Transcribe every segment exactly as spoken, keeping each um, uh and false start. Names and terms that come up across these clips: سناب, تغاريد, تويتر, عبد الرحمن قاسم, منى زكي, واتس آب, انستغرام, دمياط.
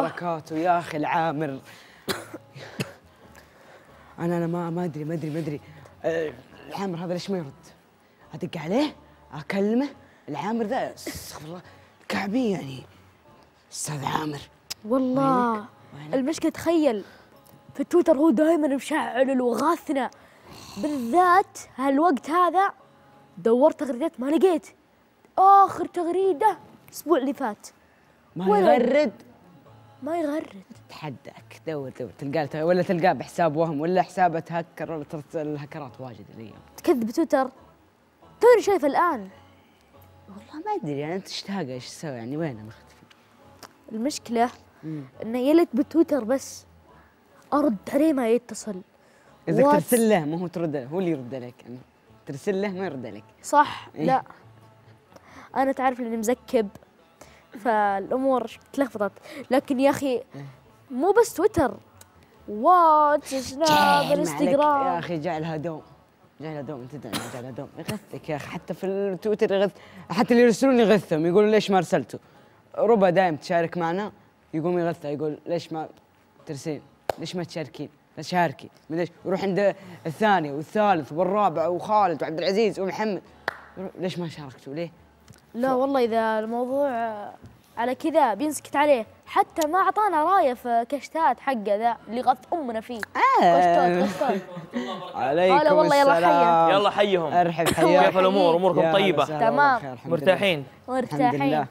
وبركاته. يا اخي العامر انا انا ما ما ادري ما ادري ما ادري العامر هذا ليش ما يرد؟ ادق عليه اكلمه، العامر ذا استغفر الله كعبي يعني. استاذ عامر والله وينك؟ وينك؟ المشكله تخيل في تويتر هو دائما مشعل وغاثنا بالذات هالوقت هذا. دورت تغريدات ما لقيت، اخر تغريده الاسبوع اللي فات. ما يغرد ما يغرد اتحداك. دور دور تلقاه، ولا تلقاه بحساب وهم ولا حسابه هكر، ولا الهكرات واجد الايام. تكذب تويتر، توني شايفه الان. والله ما ادري يعني انت اشتاقه ايش تسوي يعني، وينه مختفي؟ المشكله مم. انه يلت بتويتر بس ارد عليه ما يتصل. اذا ترسل له ما هو ترد له، هو اللي يرد لك يعني. ترسل له ما يرد لك صح؟ إيه؟ لا انا تعرف لاني مزكب فالامور تلخبطت، لكن يا اخي مو بس تويتر، واتس سناب انستغرام. يا اخي جعلها دوم جعلها دوم، انت تدري جعلها دوم يغثك يا اخي. حتى في التويتر يغث، حتى اللي يرسلون يغثهم يقولون ليش ما ارسلتوا. ربا دايم تشارك معنا يقوم يغثها يقول ليش ما ترسلين؟ ليش ما تشاركين؟ شاركي ليش؟ وروح عند الثاني والثالث والرابع وخالد وعبد العزيز ومحمد، ليش ما شاركتوا؟ ليه؟ لا والله اذا الموضوع على كذا بينسكت عليه، حتى ما اعطانا رايه في كشتات حقه ذا اللي غث امنا فيه. آه كشتات عليكم السلام. والله يلا حيهم يلا حيهم ارحب حياهم. كيف الامور؟ اموركم طيبه؟ تمام مرتاحين مرتاحين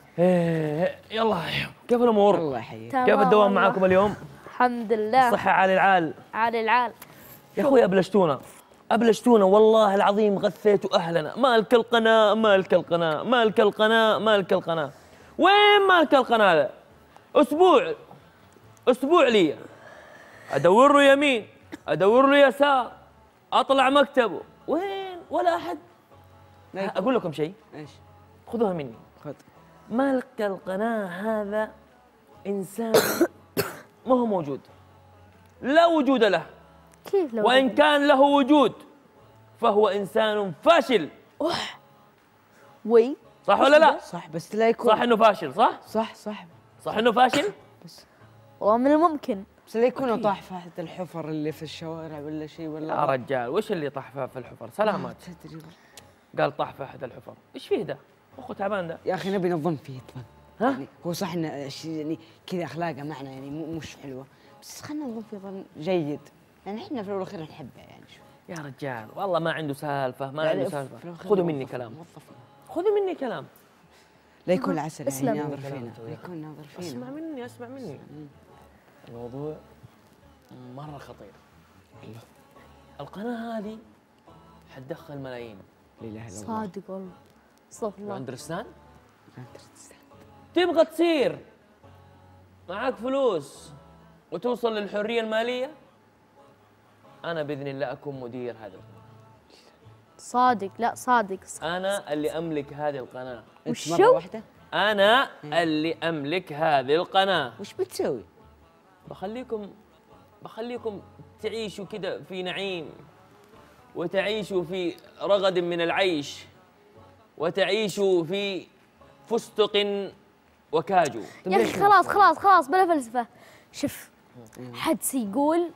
يلا حيهم. كيف الامور؟ الله يحييك. كيف الدوام معاكم اليوم؟ الحمد لله صحة عالي العال عالي العال. يا اخوي ابلشتونا ابلشتونا والله العظيم، غثيتوا اهلنا. مالك القناة مالك القناة مالك القناة مالك القناة، وين مالك القناة ذا؟ اسبوع اسبوع لي ادور له يمين ادور له يسار اطلع مكتبه، وين ولا احد. اقول لكم شيء، ايش؟ خذوها مني. خذ مالك القناة هذا انسان ما هو موجود، لا وجود له. كيف لو وإن كان له وجود فهو إنسان فاشل. أوح وي صح ولا لا؟ صح بس لا يكون صح إنه فاشل صح؟ صح صح صح إنه فاشل؟ بس ومن الممكن بس لا يكون طاح في أحد الحفر اللي في الشوارع ولا شيء. ولا يا رجال وش اللي طاح في الحفر؟ سلامات تدري قال طاح في أحد الحفر، إيش فيه ده؟ أخو تعبان ده. يا أخي نبي نظن فيه طبعا. ها؟ يعني هو صح انه يعني كذا اخلاقه معنا يعني مش حلوه، بس خلينا نظن في ظن جيد يعني، احنا في الاول والاخير نحبه يعني. شو يا رجال والله ما عنده سالفه ما عنده سالفه. خذوا مني كلام، خذوا مني كلام لا يكون عسل يعني ناظر فينا لا يكون ناظر فينا. اسمع مني اسمع مني الموضوع مره خطير. ايوه القناه هذه حتدخل ملايين. لا اله الا الله صادق والله استغفر الله. اندرستان اندرستان تبغى تصير معاك فلوس وتوصل للحريه الماليه، انا باذن الله اكون مدير هذا صادق. لا صادق, صادق. انا اللي املك هذه القناه. وش مره واحده انا اللي املك هذه القناه. وش بتسوي؟ بخليكم بخليكم تعيشوا كده في نعيم، وتعيشوا في رغد من العيش، وتعيشوا في فستق وكاجو. يا اخي خلاص خلاص خلاص بلا فلسفه. شوف حد سيقول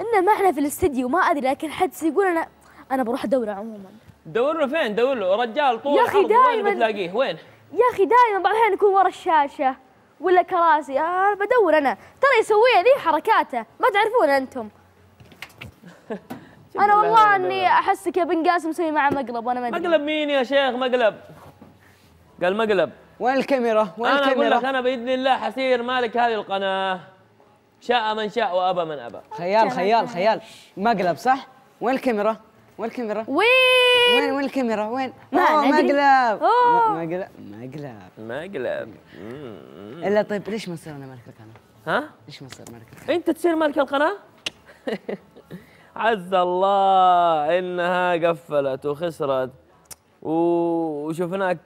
انه معنا في الاستديو ما ادري، لكن حد سيقول انا انا بروح ادوره. عموما دور له فين؟ دور له رجال طول العرض ما تلاقيه. وين يا اخي؟ دائما بعض الاحيان يكون ورا الشاشه ولا كراسي. انا بدور انا ترى يسويها ذي حركاته ما تعرفون انتم. انا والله اني احسك يا بن قاسم مسوي معه مقلب وانا ما ادري. مقلب مين يا شيخ؟ مقلب قال مقلب. وين الكاميرا؟ وين الكاميرا؟ انا اقول لك انا باذن الله حصير مالك هذه القناه، شاء من شاء وابى من ابى. خيال خيال خيال مقلب صح؟ وين الكاميرا؟ وين الكاميرا؟ وين؟ وين وين الكاميرا؟ وين؟ اوه مقلب مقلب مقلب مقلب. الا طيب ليش ما نصير انا مالك القناه؟ ها؟ ليش ما نصير مالك القناه؟ انت تصير مالك القناه؟ عز الله انها قفلت وخسرت وشفناك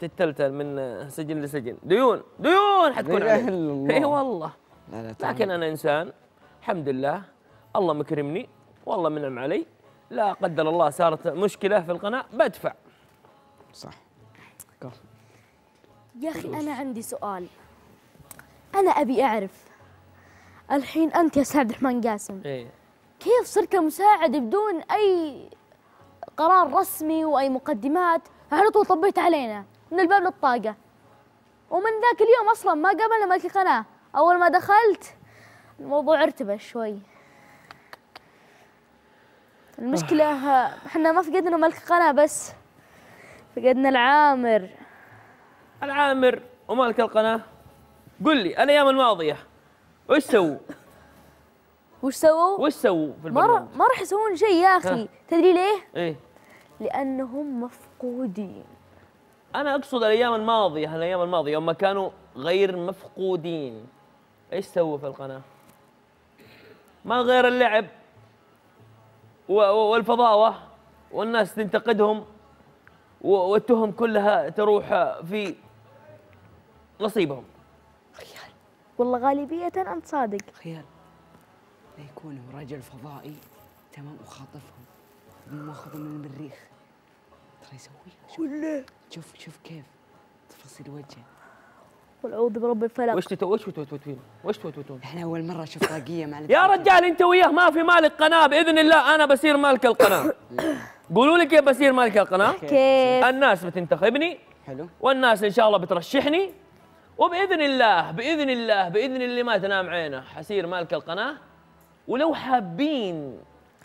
تتلتل من سجن لسجن، ديون ديون حتكون عليك. اي والله لا لا، لكن انا انسان الحمد لله الله مكرمني والله منعم علي. لا قدر الله صارت مشكله في القناه بدفع. صح. يا اخي انا عندي سؤال، أنا أبي أعرف الحين أنت يا سي عبد الرحمن قاسم إيه؟ كيف صرت مساعد بدون أي قرار رسمي وأي مقدمات؟ على طول طبيت علينا من الباب للطاقة، ومن ذاك اليوم أصلا ما قابلنا ملك القناة. أول ما دخلت الموضوع ارتبش شوي. المشكلة احنا ما فقدنا ملك القناة بس، فقدنا العامر. العامر ومالك القناة؟ قل لي أنا أيام الماضية وش سووا؟ وش سووا؟ وش سووا في البرنامج؟ ما راح يسوون شيء يا أخي، تدري ليه؟ إيه؟ لأنهم مفقودين. أنا أقصد الأيام الماضية، الأيام الماضية يوم كانوا غير مفقودين، إيش سووا في القناة؟ ما غير اللعب والفضاوة والناس تنتقدهم والتهم كلها تروح في نصيبهم. خيال والله غالبية أنت صادق. خيال ليكونهم رجل فضائي تمام وخاطفهم وماخذهم من المريخ ترى يسويها. ولا شوف شوف كيف تفاصيل وجهه. قل اعوذ برب الفلق. وش تتو وش توتوتون وش توتوتون؟ احنا اول مره نشوف طاقيه مع يا رجال انت وياه ما في مالك قناه باذن الله. انا بصير مالك القناه. قولوا لي كيف بصير مالك القناه؟ كيف؟ الناس بتنتخبني حلو والناس ان شاء الله بترشحني وباذن الله باذن الله باذن اللي ما تنام عينه حصير مالك القناه. ولو حابين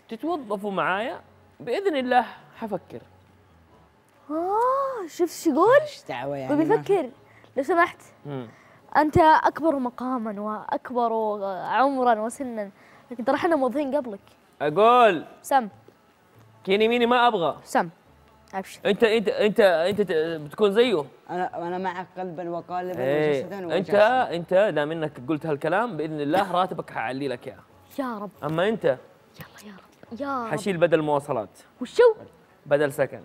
تتوظفوا معايا باذن الله حفكر. اه شفت شو يقول؟ ايش دعوه يعني؟ وبيفكر لو سمحت. مم. انت اكبر مقاما واكبر عمرا وسنا، لكن ترى احنا موظفين قبلك. اقول سم كيني ميني ما ابغى سم. ابشر انت انت انت انت بتكون زيه. انا انا معك قلبا وقالبا ايه. وجسدا وجسدا. انت انت دام انك قلت هالكلام باذن الله راتبك حعلي لك اياه يا رب. اما انت يلا يا رب يا رب حشيل بدل مواصلات وشو؟ بدل سكن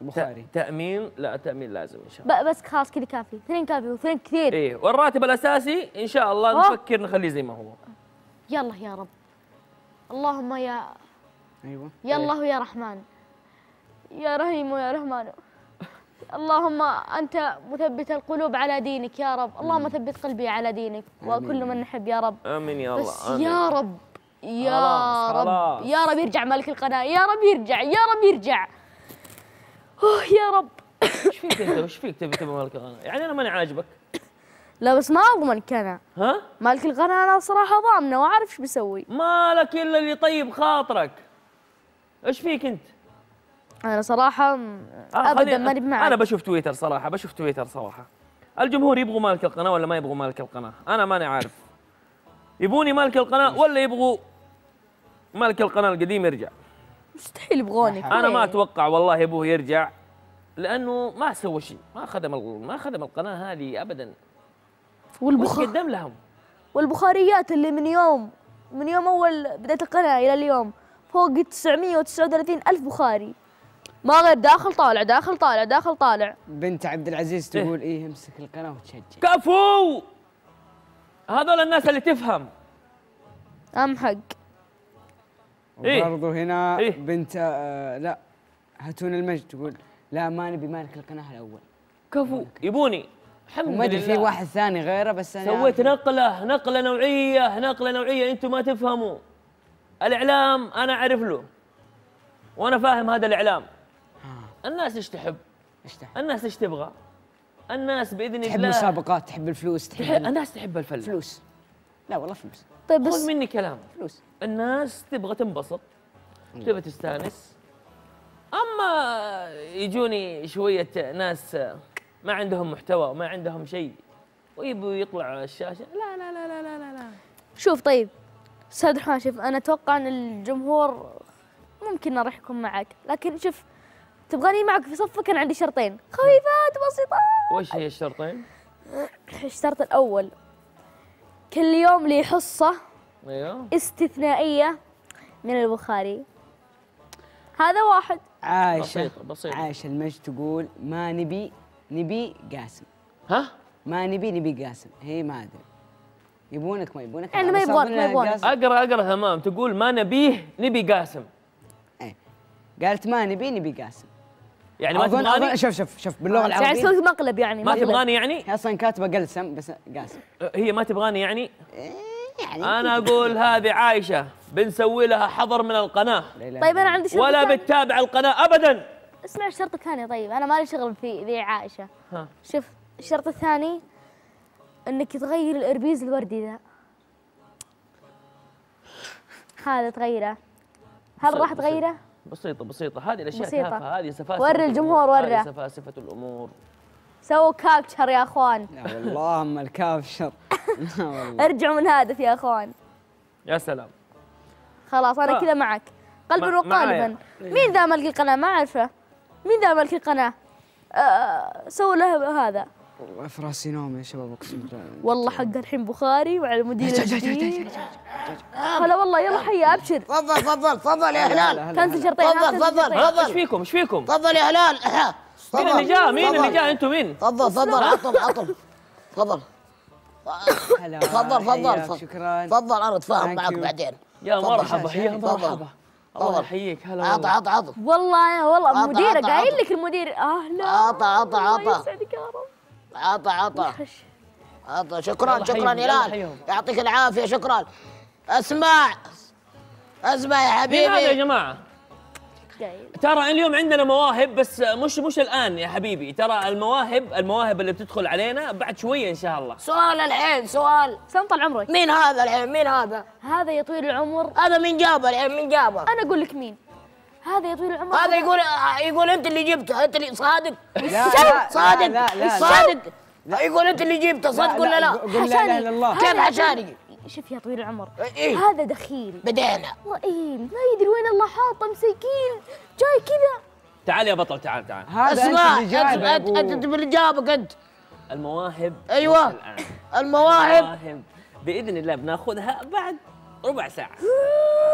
بخاري. تأمين لا تأمين لازم إن شاء الله. بس خلاص كذا كافي، اثنين كافي واثنين كثير. إيه والراتب الأساسي إن شاء الله نفكر نخليه زي ما هو. يلا يا رب. اللهم يا أيوه يا الله يا رحمن يا رحيم ويا رحمن. اللهم أنت مثبت القلوب على دينك يا رب، اللهم ثبت قلبي على دينك وكل من نحب يا رب. آمين يا الله. بس آمين. يا رب يا خلاص. رب خلاص. يا رب يرجع ملك القناة، يا رب يرجع، يا رب يرجع. اوه يا رب. ايش فيك انت؟ ايش فيك تبي تبي مالك القناه؟ يعني انا ماني عاجبك. لا بس ما اضمنك انا. ها؟ مالك القناه انا صراحه ضامنه واعرف ايش بسوي. مالك الا اللي طيب خاطرك. ايش فيك انت؟ انا صراحه ابدا ماني بمعك. انا بشوف تويتر صراحه، بشوف تويتر صراحه. الجمهور يبغوا مالك القناه ولا ما يبغوا مالك القناه؟ انا ماني عارف. يبوني مالك القناه ولا يبغوا مالك القناه القديم يرجع؟ مستحيل يبغونك. انا ما اتوقع والله ابوه يرجع لانه ما سوى شيء، ما خدم ما خدم القناه هذه ابدا. والبخاري قدم لهم والبخاريات اللي من يوم من يوم اول بدايه القناه الى اليوم فوق تسعمئة وتسعة وثلاثين ألف بخاري، ما غير داخل طالع داخل طالع داخل طالع. بنت عبد العزيز تقول ايه امسك القناه وتشجع. كفو هذول الناس اللي تفهم. امحق وبرضه هنا إيه؟ بنت آه لا هاتون المجد تقول لا ما نبي مالك القناه الاول. كفو يبوني الحمد لله. ما ادري في واحد ثاني غيره بس انا سويت نقله نقله نوعيه نقله نوعيه انتم ما تفهموا. الاعلام انا اعرف له وانا فاهم هذا الاعلام. آه. الناس ايش تحب؟ ايش تحب؟ الناس ايش تبغى؟ الناس باذن الله تحب مسابقات، تحب الفلوس، تحب, تحب الناس تحب الفلوس. فلوس لا والله فلوس. طيب بس خذ مني كلام. فلوس الناس تبغى تنبسط تبغى تستانس. اما يجوني شويه ناس ما عندهم محتوى وما عندهم شيء ويبوا يطلع على الشاشه لا لا لا لا لا لا. شوف طيب استاذ رحمن شوف انا اتوقع ان الجمهور ممكن راح يكون معك، لكن شوف تبغاني معك في صفك انا عندي شرطين خفيفات بسيطه. وش هي الشرطين؟ الشرط الاول كل يوم لي حصة أيوه؟ استثنائية من البخاري. هذا واحد. عايشة بسيطة. عايشة المجد تقول ما نبي نبي قاسم. ها؟ ما نبي نبي قاسم. هي ما أدري يبونك ما يبونك. يعني ما يبغونك ما يبغونك. أقرأ أقرأ تمام تقول ما نبيه نبي قاسم. إيه قالت ما نبي نبي قاسم. يعني ما تبغاني؟ شوف شوف شوف باللغه العربيه يعني سوي مقلب، يعني ما تبغاني يعني؟ هي اصلا كاتبه قلسم بس قاسم. هي ما تبغاني يعني؟ يعني انا اقول هذه عايشه بنسوي لها حظر من القناه. طيب انا عندي شرط ولا بتتابع القناه ابدا. اسمع الشرط الثاني. طيب انا مالي شغل في ذي عائشه. ها شوف الشرط الثاني انك تغير الاربيز الوردي ذا، هذا تغيره. هل راح تغيره؟ بسيطة بسيطة، هذه الأشياء تافهة، هذه سفاسفة. وري الجمهور، وري سفاسفة الأمور. سووا كابتشر يا أخوان. لا والله أما الكابتشر. ارجعوا من هدف يا أخوان. يا سلام. خلاص أنا كذا معك قلبا وقالبا. مين ذا ملك القناة؟ ما أعرفه. مين ذا ملك القناة؟ أه سووا له هذا. والله في راسي نوم يا شباب اقسم بالله. والله حق الحين بخاري وعلى المدير الجديد. هلا والله يلا حي ابشر. تفضل تفضل تفضل يا هلال. كنسل شرطين. تفضل تفضل تفضل. ايش فيكم ايش فيكم؟ تفضل يا هلال. مين اللي جاء؟ مين اللي جاء؟ انتم مين؟ تفضل تفضل عطل عطل. تفضل. هلا تفضل تفضل. شكرا. تفضل انا اتفاهم معك بعدين. يا مرحبا يا مرحبا. الله يحييك. هلا عطى عطى عطى. والله والله مديره قايل لك المدير اهلا. عطى عطى عطى. الله يسعدك يا رب. عطى عطى عطى. شكرا شكرا هلال، يعطيك العافيه. شكرا. اسمع اسمع يا حبيبي. هذا يا جماعه ترى اليوم عندنا مواهب، بس مش مش الان يا حبيبي. ترى المواهب المواهب اللي بتدخل علينا بعد شويه ان شاء الله. سؤال الحين، سؤال سنة طال عمرك. مين هذا الحين؟ مين هذا؟ هذا يا طويل العمر. هذا مين جابه الحين؟ مين جابه؟ انا اقول لك مين هذا يا طويل العمر. هذا يقول يقول انت اللي جبته، انت اللي صادق. لا لا صادق لا لا صادق لا. يقول انت اللي جبته صدق ولا لا؟ قول لا اله الا الله. كيف حشاري؟ شوف يا طويل العمر إيه؟ هذا دخيل بدينا ضئيل ما يدري وين الله حاطه، مسكين جاي كذا. تعال يا بطل تعال تعال. اسمع انت انت اللي جابك انت. المواهب ايوه المواهب. المواهب باذن الله بناخذها بعد ربع ساعه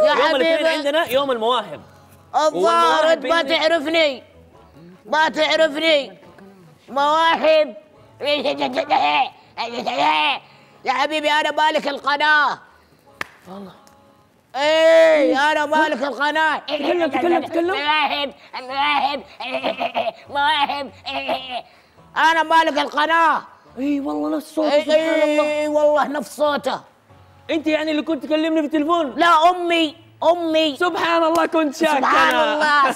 يا حبيبي. يوم الاثنين عندنا يوم المواهب. الظاهر انت ما تعرفني ما تعرفني. مواهب يا حبيبي انا مالك القناه والله. اي انا مالك القناه. تكلم تكلم تكلم. مواهب مواهب مواهب. انا مالك القناه. اي والله نفس صوته سبحان الله. اي والله نفس صوته. انت يعني اللي كنت تكلمني في التليفون؟ لا امي امي. سبحان الله كنت شاكرة. سبحان الله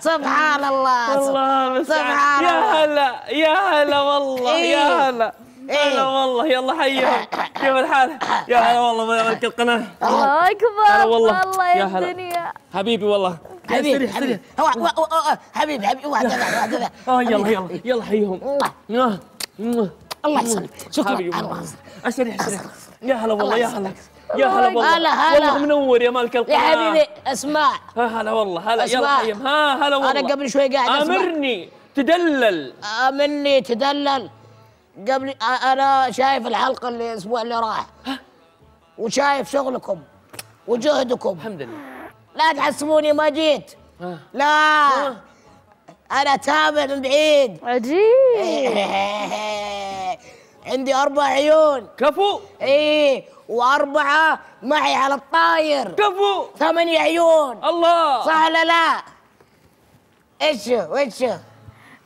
سبحان الله والله. سبحان يا هلا يا هلا والله. إيه يا هلا إيه هلا والله. يلا حيهم كيف الحال؟ يا هلا والله ملك القناة. الله اكبر والله يا الدنيا حبيبي والله. حبيبي حبيبي حبيبي حبيبي. يلا يلا يلا حيهم. الله يسلمك شكرا. الله يسلمك يا هلا والله يا هلا يا هلا والله. هلا هلا والله منور يا مالك القناة يا حبيبي. اسمع هلا والله هلا يلا حيم. ها هلا والله. انا قبل شوي قاعد اسمع. امرني تدلل امرني تدلل. قبل انا شايف الحلقة اللي الاسبوع اللي راح وشايف شغلكم وجهدكم الحمد لله. لا تحسبوني ما جيت لا انا تابع من بعيد. عجيب عندي اربع عيون كفو. ايه واربعه معي على الطاير كفو. ثمانية عيون الله صح ولا لا؟ ايش وش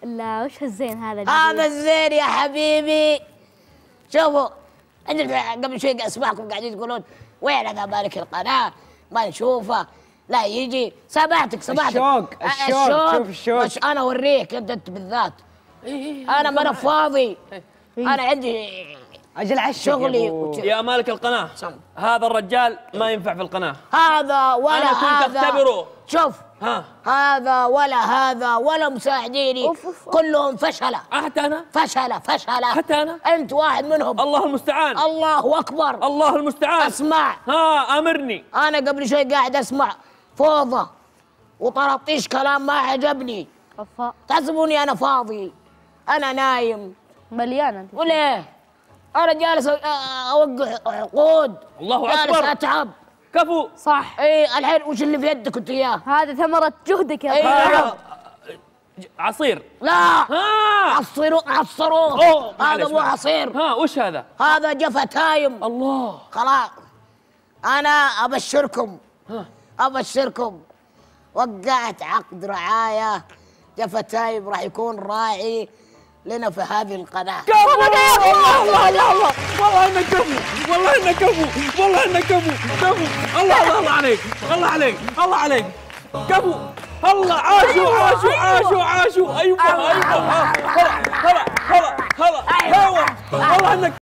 لا وش هالزين هذا؟ هذا الزين يا حبيبي. شوفوا قبل شوي اسمعكم قاعدين تقولون وين هذا مالك القناه؟ ما نشوفه لا يجي. سامحتك سامحتك. الشوق الشوق شوف الشوق. مش انا اوريك انت انت بالذات. انا ما انا فاضي. انا عندي اجل على شغلي و... يا مالك القناه سم. هذا الرجال ما ينفع في القناه. هذا ولا أنا كنت هذا اختبره. شوف ها هذا ولا هذا ولا مساعديني. أوف أوف. كلهم فشله. حتى انا فشله فشله. حتى انا انت واحد منهم. الله المستعان الله اكبر الله المستعان. اسمع ها امرني. انا قبل شوي قاعد اسمع فوضى وطرطيش كلام ما عجبني. تحسبوني انا فاضي؟ انا نايم مليانا وليه؟ انا جالس اوقع عقود. الله اكبر جالس اتعب كفو صح. اي الحين وش اللي في يدك انت اياه؟ هذا ثمرة جهدك يا ابو. عصير لا عصير عصروه. هذا مو عصير. ها وش هذا؟ هذا جفا تايم. الله خلاص انا ابشركم ها. ابشركم وقعت عقد رعايه جفتايب راح يكون راعي لنا في هذه القناه. كفو يا الله الله يا الله، والله انك كفو، والله انك كفو، والله انك كفو، كفو، الله الله عليك، الله عليك، الله عليك، كفو، الله عاشوا عاشوا عاشوا عاشوا، ايوه ايوه، هلا هلا هلا هلا، والله انك